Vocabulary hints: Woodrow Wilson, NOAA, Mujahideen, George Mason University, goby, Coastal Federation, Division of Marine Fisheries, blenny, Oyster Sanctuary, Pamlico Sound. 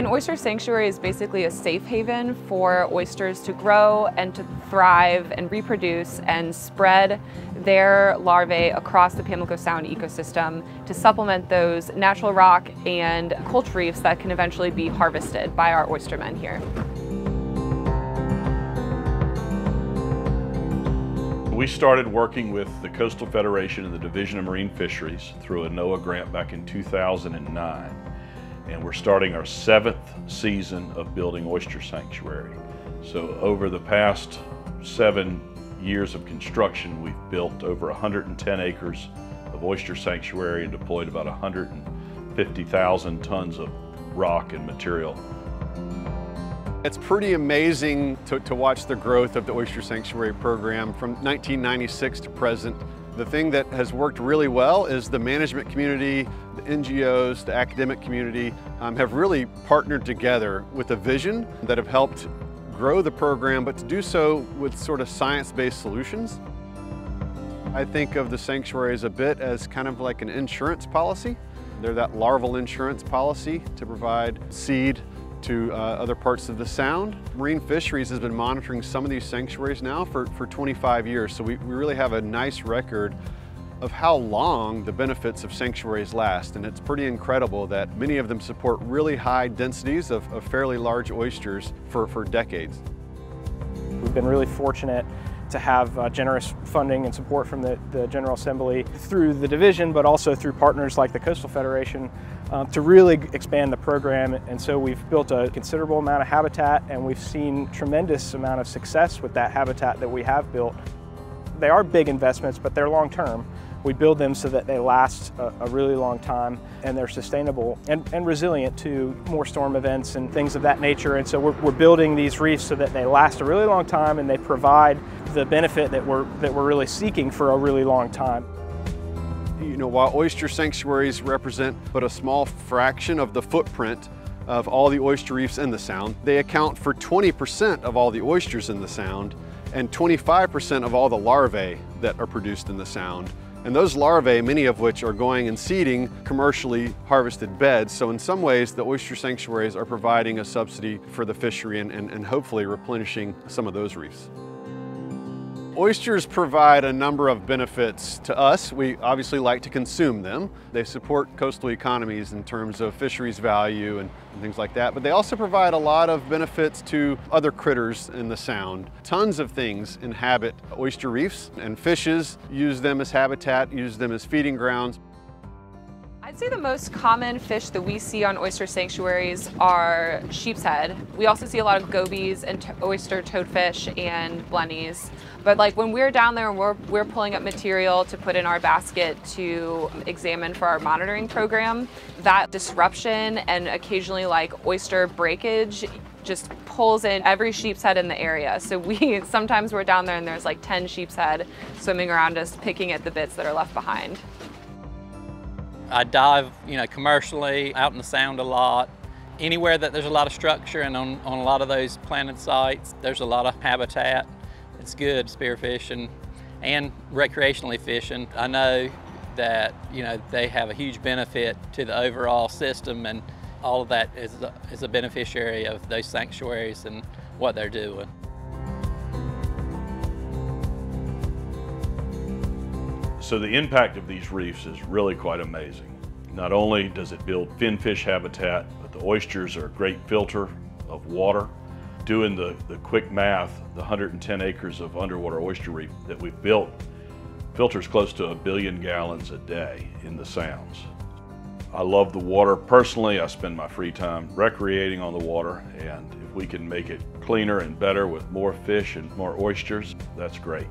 An oyster sanctuary is basically a safe haven for oysters to grow and to thrive and reproduce and spread their larvae across the Pamlico Sound ecosystem to supplement those natural rock and culture reefs that can eventually be harvested by our oystermen here. We started working with the Coastal Federation and the Division of Marine Fisheries through a NOAA grant back in 2009. And we're starting our 7th season of building Oyster Sanctuary. So over the past 7 years of construction, we've built over 110 acres of Oyster Sanctuary and deployed about 150,000 tons of rock and material. It's pretty amazing to watch the growth of the Oyster Sanctuary program from 1996 to present. The thing that has worked really well is the management community, the NGOs, the academic community have really partnered together with a vision that have helped grow the program, but to do so with sort of science-based solutions. I think of the sanctuaries a bit as kind of like an insurance policy. They're that larval insurance policy to provide seed to other parts of the Sound. Marine Fisheries has been monitoring some of these sanctuaries now for 25 years, so we really have a nice record of how long the benefits of sanctuaries last, and it's pretty incredible that many of them support really high densities of fairly large oysters for decades. We've been really fortunate to have generous funding and support from the General Assembly through the division, but also through partners like the Coastal Federation to really expand the program. And so we've built a considerable amount of habitat, and we've seen tremendous amount of success with that habitat that we have built. They are big investments, but they're long-term. We build them so that they last a really long time, and they're sustainable and resilient to more storm events and things of that nature. And so we're building these reefs so that they last a really long time, and they provide the benefit that we're really seeking for a really long time. You know, while oyster sanctuaries represent but a small fraction of the footprint of all the oyster reefs in the Sound, they account for 20% of all the oysters in the Sound and 25% of all the larvae that are produced in the Sound. And those larvae, many of which are going and seeding commercially harvested beds. So in some ways, the oyster sanctuaries are providing a subsidy for the fishery and hopefully replenishing some of those reefs. Oysters provide a number of benefits to us. We obviously like to consume them. They support coastal economies in terms of fisheries value and things like that, but they also provide a lot of benefits to other critters in the Sound. Tons of things inhabit oyster reefs, and fishes use them as habitat, use them as feeding grounds. I'd say the most common fish that we see on oyster sanctuaries are sheep's head. We also see a lot of gobies and oyster toadfish and blennies. But like when we're down there and we're pulling up material to put in our basket to examine for our monitoring program, that disruption and occasionally like oyster breakage just pulls in every sheep's head in the area. So sometimes we're down there and there's like 10 sheep's head swimming around us, picking at the bits that are left behind. I dive, you know, commercially, out in the Sound a lot. Anywhere that there's a lot of structure, and on a lot of those planted sites, there's a lot of habitat. It's good spearfishing and recreationally fishing. I know that, you know, they have a huge benefit to the overall system, and all of that is a beneficiary of those sanctuaries and what they're doing. So the impact of these reefs is really quite amazing. Not only does it build finfish habitat, but the oysters are a great filter of water. Doing the quick math, the 110 acres of underwater oyster reef that we've built filters close to 1 billion gallons a day in the Sounds. I love the water personally. I spend my free time recreating on the water, and if we can make it cleaner and better with more fish and more oysters, that's great.